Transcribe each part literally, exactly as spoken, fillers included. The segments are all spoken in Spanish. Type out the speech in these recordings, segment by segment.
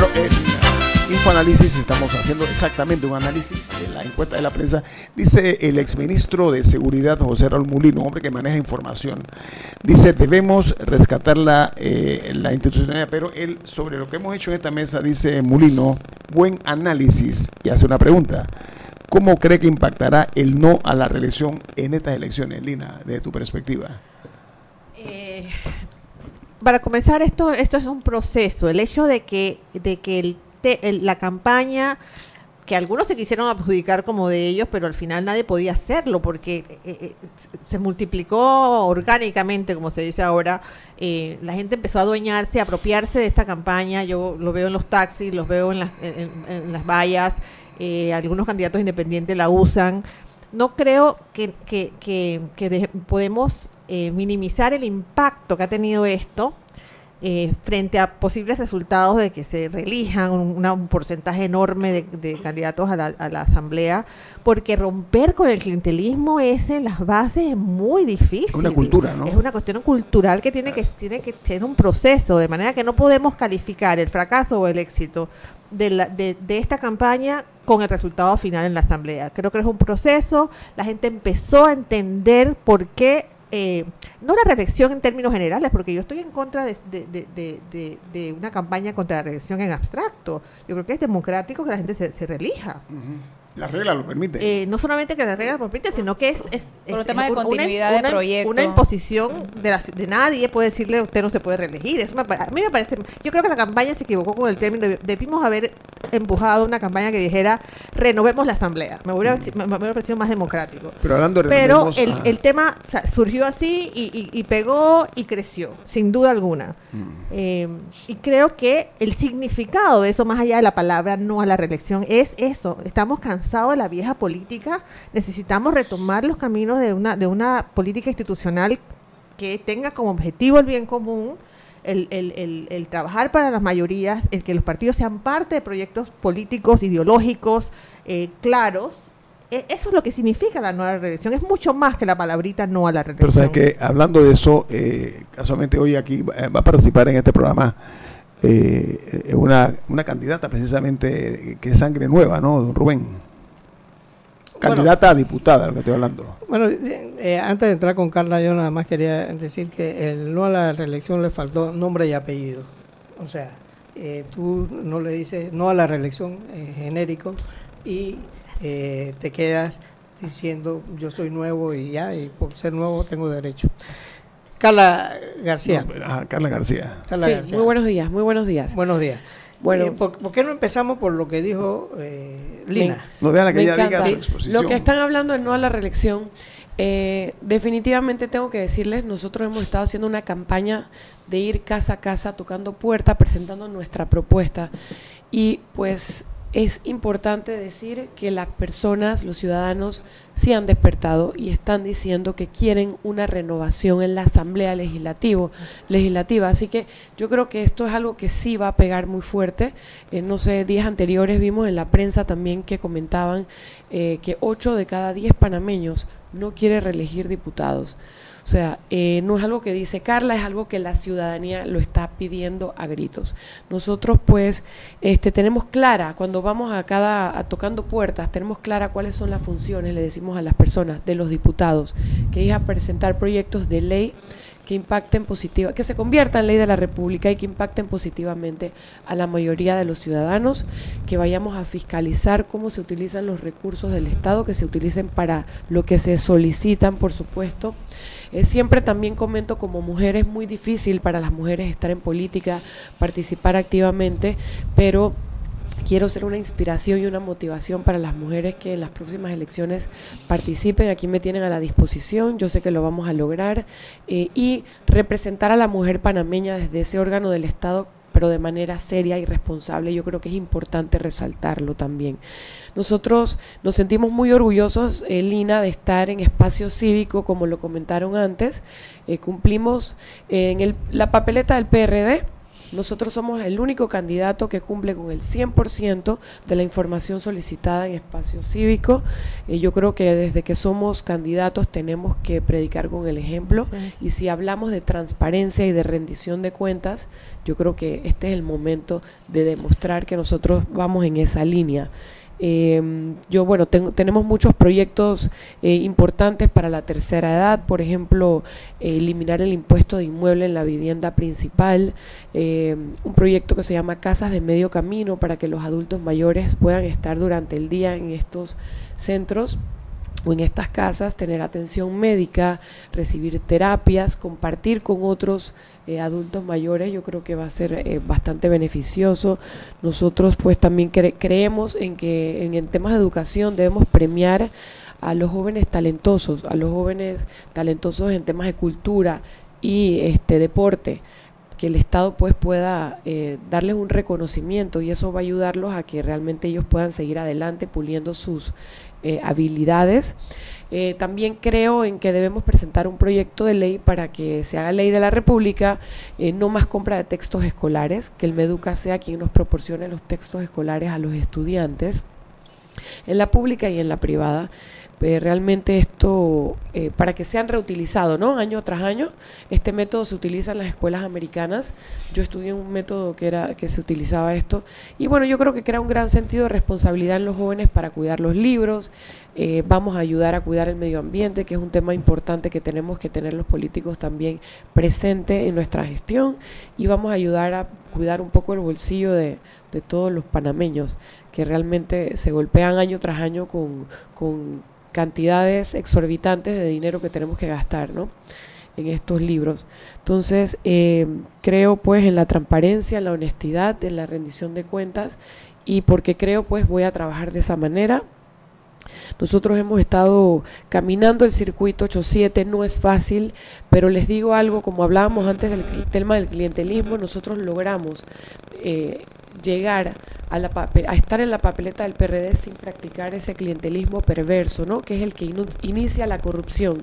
Bueno, en Infoanálisis estamos haciendo exactamente un análisis de la encuesta de la prensa. Dice el exministro de Seguridad, José Raúl Mulino, hombre que maneja información, dice, debemos rescatar la, eh, la institucionalidad, pero él, sobre lo que hemos hecho en esta mesa, dice Mulino, buen análisis, y hace una pregunta. ¿Cómo cree que impactará el no a la reelección en estas elecciones, Lina, desde tu perspectiva? Eh, para comenzar, esto esto es un proceso. El hecho de que, de que el te, el, la campaña, que algunos se quisieron adjudicar como de ellos, pero al final nadie podía hacerlo porque eh, eh, se multiplicó orgánicamente, como se dice ahora. Eh, la gente empezó a adueñarse, a apropiarse de esta campaña. Yo lo veo en los taxis, los veo en las, en, en las vallas. Eh, algunos candidatos independientes la usan. No creo que, que, que, que de, podemos eh, minimizar el impacto que ha tenido esto eh, frente a posibles resultados de que se reelijan un, un porcentaje enorme de, de candidatos a la, a la asamblea, porque romper con el clientelismo es en las bases es muy difícil. Es una cultura, ¿no? Es una cuestión cultural que tiene que, tiene que tener un proceso, de manera que no podemos calificar el fracaso o el éxito de, la, de, de esta campaña con el resultado final en la asamblea. Creo que es un proceso. La gente empezó a entender por qué, eh, no la reelección en términos generales, porque yo estoy en contra de, de, de, de, de, de una campaña contra la reelección en abstracto. Yo creo que es democrático que la gente se, se reelija. Uh-huh. La regla lo permite. Eh, no solamente que la regla lo permite, sino que es, es, es, es tema de una, continuidad una, de proyecto. Una imposición de, la, de nadie puede decirle usted no se puede reelegir. Eso me, a mí me parece, yo creo que la campaña se equivocó con el término. Debimos haber empujado una campaña que dijera renovemos la asamblea. Me hubiera, me, me hubiera parecido más democrático. Pero, hablando de Pero el, ah. el tema o sea, surgió así y, y, y pegó y creció, sin duda alguna. Mm. Eh, y creo que el significado de eso, más allá de la palabra no a la reelección, es eso. Estamos cansados de la vieja política, necesitamos retomar los caminos de una de una política institucional que tenga como objetivo el bien común, el, el, el, el trabajar para las mayorías, el que los partidos sean parte de proyectos políticos, ideológicos, eh, claros. E eso es lo que significa la nueva reelección, es mucho más que la palabrita no a la reelección. Pero sabes que, hablando de eso, eh, casualmente hoy aquí eh, va a participar en este programa eh, una, una candidata precisamente que es sangre nueva, ¿no, don Rubén? Candidata bueno, a diputada, lo que estoy hablando. Bueno, eh, antes de entrar con Carla, yo nada más quería decir que el no a la reelección le faltó nombre y apellido. O sea, eh, tú no le dices no a la reelección eh, genérico y eh, te quedas diciendo yo soy nuevo y ya, y por ser nuevo tengo derecho. Carla García. No, ah, Carla García. Carla sí, García. Muy buenos días, muy buenos días. Buenos días. Bueno, eh, ¿por, ¿por qué no empezamos por lo que dijo eh, Lina? Me, no, déjala que ella diga su exposición. Lo que están hablando es no a la reelección. Eh, definitivamente tengo que decirles, nosotros hemos estado haciendo una campaña de ir casa a casa, tocando puertas, presentando nuestra propuesta. Y pues es importante decir que las personas, los ciudadanos, sí han despertado y están diciendo que quieren una renovación en la Asamblea Legislativo, Legislativa. Así que yo creo que esto es algo que sí va a pegar muy fuerte. Eh, no sé, días anteriores vimos en la prensa también que comentaban eh, que ocho de cada diez panameños no quiere reelegir diputados. O sea, eh, no es algo que dice Carla, es algo que la ciudadanía lo está pidiendo a gritos. Nosotros pues este, tenemos clara, cuando vamos a cada a tocando puertas, tenemos clara cuáles son las funciones, le decimos a las personas, de los diputados, que es a presentar proyectos de ley que impacten positiva, que se convierta en ley de la República y que impacten positivamente a la mayoría de los ciudadanos, que vayamos a fiscalizar cómo se utilizan los recursos del Estado, que se utilicen para lo que se solicitan, por supuesto. Eh, siempre también comento, como mujer es muy difícil para las mujeres estar en política, participar activamente, pero quiero ser una inspiración y una motivación para las mujeres que en las próximas elecciones participen. Aquí me tienen a la disposición, yo sé que lo vamos a lograr, eh, y representar a la mujer panameña desde ese órgano del Estado, pero de manera seria y responsable. Yo creo que es importante resaltarlo también. Nosotros nos sentimos muy orgullosos, eh, Lina, de estar en Espacio Cívico, como lo comentaron antes. Eh, cumplimos eh, en el, la papeleta del P R D, Nosotros somos el único candidato que cumple con el cien por ciento de la información solicitada en Espacio Cívico. Eh, yo creo que desde que somos candidatos tenemos que predicar con el ejemplo. Sí. Y si hablamos de transparencia y de rendición de cuentas, yo creo que este es el momento de demostrar que nosotros vamos en esa línea. Eh, yo, bueno, tengo, tenemos muchos proyectos eh, importantes para la tercera edad, por ejemplo, eh, eliminar el impuesto de inmueble en la vivienda principal, eh, un proyecto que se llama Casas de Medio Camino para que los adultos mayores puedan estar durante el día en estos centros o en estas casas, tener atención médica, recibir terapias, compartir con otros eh, adultos mayores. Yo creo que va a ser eh, bastante beneficioso. Nosotros pues también cre creemos en que en, en temas de educación debemos premiar a los jóvenes talentosos, a los jóvenes talentosos en temas de cultura y este deporte, que el Estado pues pueda eh, darles un reconocimiento, y eso va a ayudarlos a que realmente ellos puedan seguir adelante puliendo sus eh, habilidades. Eh, también creo en que debemos presentar un proyecto de ley para que se haga ley de la República, eh, no más compra de textos escolares, que el Meduca sea quien nos proporcione los textos escolares a los estudiantes, en la pública y en la privada. Eh, realmente esto, eh, para que sean reutilizados, ¿no? Año tras año. Este método se utiliza en las escuelas americanas. Yo estudié un método que era que se utilizaba esto. Y bueno, yo creo que crea un gran sentido de responsabilidad en los jóvenes para cuidar los libros. Eh, vamos a ayudar a cuidar el medio ambiente, que es un tema importante que tenemos que tener los políticos también presente en nuestra gestión. Y vamos a ayudar a cuidar un poco el bolsillo de, de todos los panameños, que realmente se golpean año tras año con... con cantidades exorbitantes de dinero que tenemos que gastar, ¿no?, en estos libros. Entonces, eh, creo pues en la transparencia, en la honestidad, en la rendición de cuentas, y porque creo pues voy a trabajar de esa manera. Nosotros hemos estado caminando el circuito ocho siete, no es fácil, pero les digo algo, como hablábamos antes del tema del clientelismo, nosotros logramos eh, llegar a, la a estar en la papeleta del P R D sin practicar ese clientelismo perverso, ¿no?, que es el que in inicia la corrupción.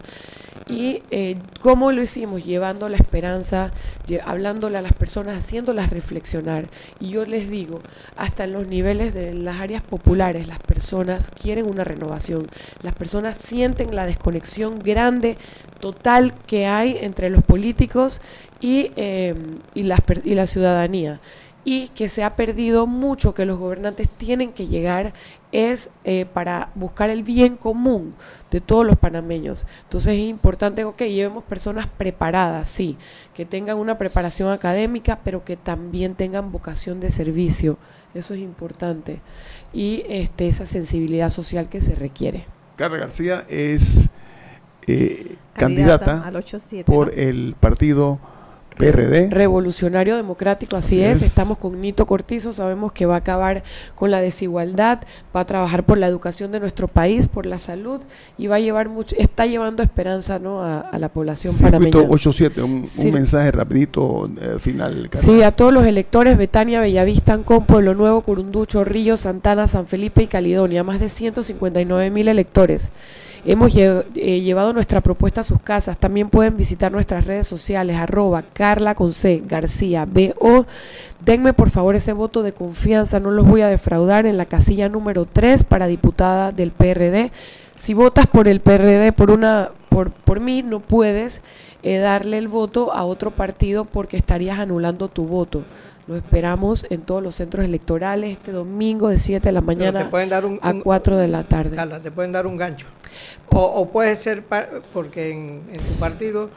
Y eh, ¿cómo lo hicimos? Llevando la esperanza, lle hablándole a las personas, haciéndolas reflexionar. Y yo les digo, hasta en los niveles de las áreas populares, las personas quieren una renovación. Las personas sienten la desconexión grande, total, que hay entre los políticos y, eh, y, las per y la ciudadanía. Y que se ha perdido mucho, que los gobernantes tienen que llegar es eh, para buscar el bien común de todos los panameños. Entonces es importante que okay, llevemos personas preparadas, sí, que tengan una preparación académica, pero que también tengan vocación de servicio. Eso es importante. Y este, esa sensibilidad social que se requiere. Carla García es eh, candidata, candidata al ocho siete, por, ¿no?, el partido P R D. Revolucionario Democrático, así, así es. es. Estamos con Nito Cortizo, sabemos que va a acabar con la desigualdad, va a trabajar por la educación de nuestro país, por la salud, y va a llevar mucho, está llevando esperanza, ¿no?, a, a la población panameña. ocho siete, un, sí. un mensaje rapidito eh, final. Carla. Sí, a todos los electores, Betania, Bellavista, Ancón, Pueblo Nuevo, Curundú, Río, Santana, San Felipe y Caledonia, más de ciento cincuenta y nueve mil electores. Hemos lle eh, llevado nuestra propuesta a sus casas. También pueden visitar nuestras redes sociales, arroba Carla con C, García, B O. Denme por favor ese voto de confianza, no los voy a defraudar, en la casilla número tres para diputada del P R D. Si votas por el P R D, por una... Por, por mí, no puedes eh, darle el voto a otro partido porque estarías anulando tu voto. Lo esperamos en todos los centros electorales este domingo de siete de la mañana dar un, a cuatro de la tarde. Carla, te pueden dar un gancho. O, o puede ser, porque en, en tu partido,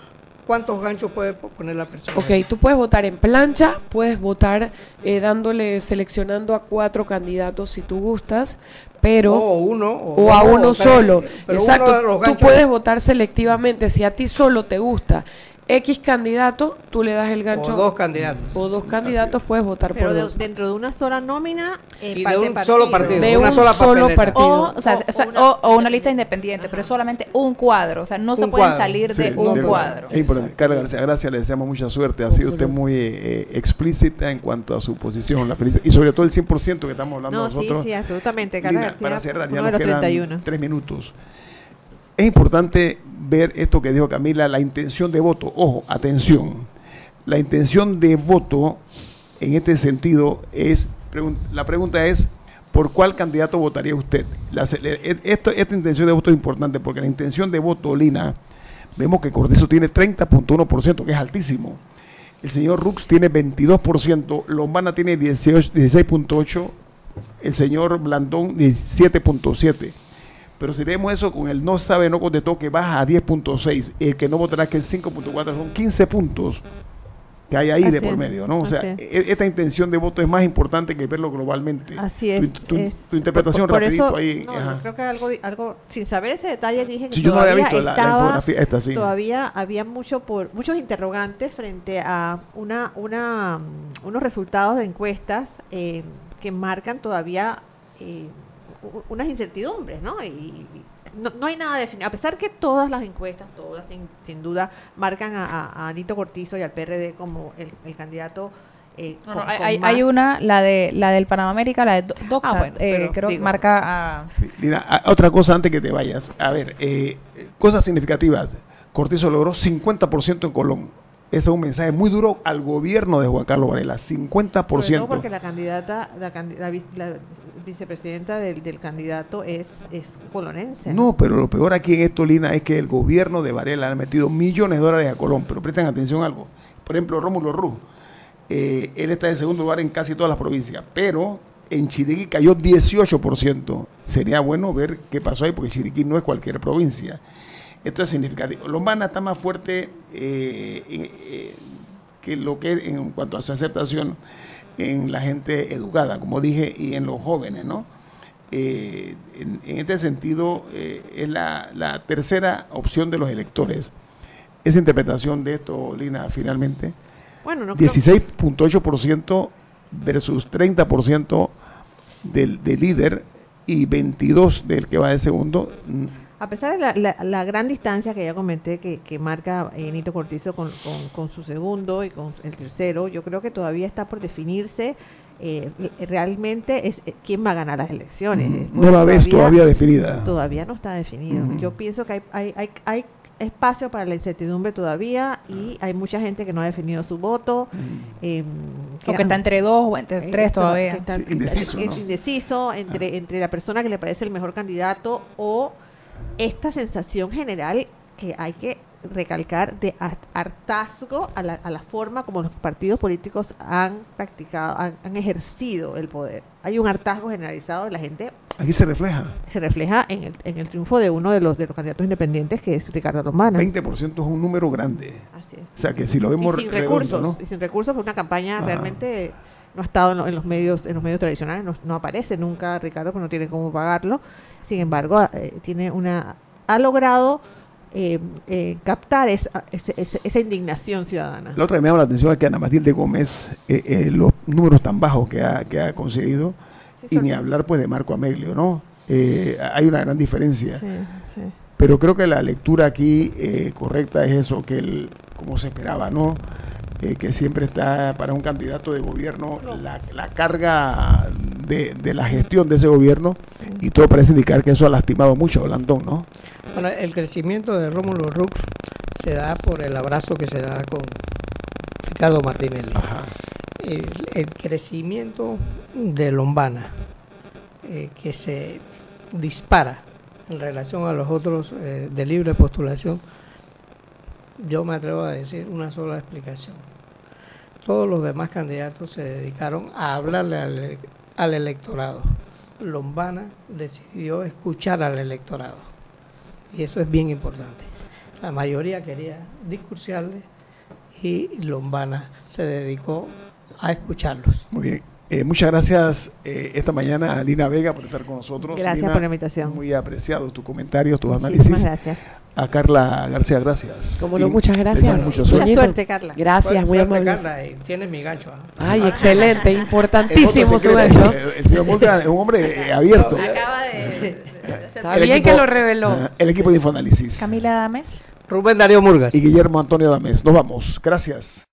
¿cuántos ganchos puede poner la persona? Ok, tú puedes votar en plancha, puedes votar eh, dándole, seleccionando a cuatro candidatos si tú gustas, pero o uno o, o a uno, uno solo. Pero exacto, uno de los ganchos, tú puedes votar selectivamente si a ti solo te gusta X candidato, tú le das el gancho. O dos candidatos. O dos candidatos puedes votar por dos. Pero dentro de una sola nómina. Eh, y de un partido, solo partido. De una un sola solo partido. O, o, sea, o, una, o, o una lista independiente, ajá, pero solamente un cuadro. O sea, no se pueden salir sí, de un de cuadro. Sí, Carla García, gracias, le deseamos mucha suerte. Ha sido usted muy eh, explícita en cuanto a su posición. La felicidad, y sobre todo el cien por ciento que estamos hablando no, nosotros. Sí, sí, absolutamente. Carla García, para cerrar, ya nos quedan treinta y uno. Tres minutos. Es importante ver esto que dijo Camila, la intención de voto. Ojo, atención. La intención de voto en este sentido es, la pregunta es, ¿por cuál candidato votaría usted? La, esto, esta intención de voto es importante, porque la intención de voto, Lina, vemos que Cortizo tiene treinta punto uno por ciento, que es altísimo. El señor Roux tiene veintidós por ciento, Lombana tiene dieciséis punto ocho por ciento, el señor Blandón diecisiete punto siete por ciento. Pero si vemos eso con el no sabe, no contestó, que baja a diez punto seis, el que no votará, que es cinco punto cuatro, son quince puntos que hay ahí así de por medio, ¿no? O sea, es. Esta intención de voto es más importante que verlo globalmente. Así es. Tu, tu, es. tu interpretación por, por rapidito eso, ahí. No, ajá. Creo que algo, algo, sin saber ese detalle, dije que sí, yo todavía, no había visto estaba, la, la infografía esta, sí. Todavía había mucho por, muchos interrogantes frente a una, una, unos resultados de encuestas eh, que marcan todavía eh, unas incertidumbres, ¿no? Y no, no hay nada definido, a pesar que todas las encuestas, todas sin, sin duda, marcan a, a Nito Cortizo y al P R D como el, el candidato. Eh, no, con, no, hay, con más. Hay una, la de la del Panamá América, la de Doxa, ah, bueno, eh, creo que marca a... Sí, Lina, a, otra cosa antes que te vayas, a ver, eh, cosas significativas. Cortizo logró cincuenta por ciento en Colón. Ese es un mensaje muy duro al gobierno de Juan Carlos Varela, cincuenta por ciento. No, porque la candidata, la, la, la vicepresidenta del, del candidato es, es colonense. No, pero lo peor aquí en esto, Lina, es que el gobierno de Varela ha metido millones de dólares a Colón, pero presten atención a algo. Por ejemplo, Rómulo Roux, eh, él está en segundo lugar en casi todas las provincias, pero en Chiriquí cayó dieciocho por ciento. Sería bueno ver qué pasó ahí, porque Chiriquí no es cualquier provincia. Esto es significativo. Lombana está más fuerte eh, eh, que lo que en cuanto a su aceptación en la gente educada, como dije, y en los jóvenes, ¿no? Eh, en, en este sentido, eh, es la, la tercera opción de los electores. Esa interpretación de esto, Lina, finalmente. Bueno, no dieciséis punto ocho por ciento versus treinta por ciento del, del líder y veintidós por ciento del que va de segundo. A pesar de la, la, la gran distancia que ya comenté que, que marca eh, Nito Cortizo con, con, con su segundo y con el tercero, yo creo que todavía está por definirse eh, realmente es eh, quién va a ganar las elecciones. Mm, no la ves todavía, todavía definida. Todavía no está definido. Mm-hmm. Yo pienso que hay, hay, hay, hay espacio para la incertidumbre todavía y hay mucha gente que no ha definido su voto. Mm. Eh, que o que está entre dos o entre tres está, todavía. Está, sí, indeciso, está, ¿no? Indeciso entre, ah. entre la persona que le parece el mejor candidato o esta sensación general que hay que recalcar de hartazgo a la, a la forma como los partidos políticos han practicado, han, han ejercido el poder. Hay un hartazgo generalizado de la gente. Aquí se refleja. Se refleja en el, en el triunfo de uno de los, de los candidatos independientes, que es Ricardo Romana. veinte por ciento es un número grande. Así es. O sea, que si lo vemos y sin redondo, recursos, ¿no? Y sin recursos, por una campaña ah. realmente... no ha estado en los medios en los medios tradicionales, no, no aparece nunca Ricardo, porque no tiene cómo pagarlo. Sin embargo, eh, tiene una ha logrado eh, eh, captar esa, esa, esa indignación ciudadana. La otra que me llama la atención es que Ana Matilde Gómez, eh, eh, los números tan bajos que ha, que ha conseguido, sí, y ni hablar pues de Marco Ameglio, ¿no? Eh, hay una gran diferencia. Sí, sí. Pero creo que la lectura aquí eh, correcta es eso, que el, como se esperaba, ¿no? Eh, que siempre está para un candidato de gobierno la, la carga de, de la gestión de ese gobierno, y todo parece indicar que eso ha lastimado mucho a Blandón, ¿no? Bueno, el crecimiento de Rómulo Roux se da por el abrazo que se da con Ricardo Martinelli. Ajá. El, el crecimiento de Lombana eh, que se dispara en relación a los otros eh, de libre postulación, yo me atrevo a decir una sola explicación. Todos los demás candidatos se dedicaron a hablarle al, al electorado. Lombana decidió escuchar al electorado, y eso es bien importante. La mayoría quería discursarle y Lombana se dedicó a escucharlos. Muy bien. Eh, muchas gracias eh, esta mañana a Lina Vega por estar con nosotros. Gracias, Lina, por la invitación. Muy apreciados tus comentarios, tus análisis. Muchas gracias. A Carla García, gracias. Como no, muchas gracias. Mucha suerte. suerte, Carla. Gracias, muy amable. Tienes mi gancho. ¿Ah? Ay, ah, excelente, importantísimo su gancho. El, el señor Mulga es un hombre eh, abierto. Acaba de... Está bien equipo, que lo reveló. Uh, el equipo de Infoanálisis. Camila Dames. Rubén Darío Murgas. Y Guillermo Antonio Dames. Nos vamos. Gracias.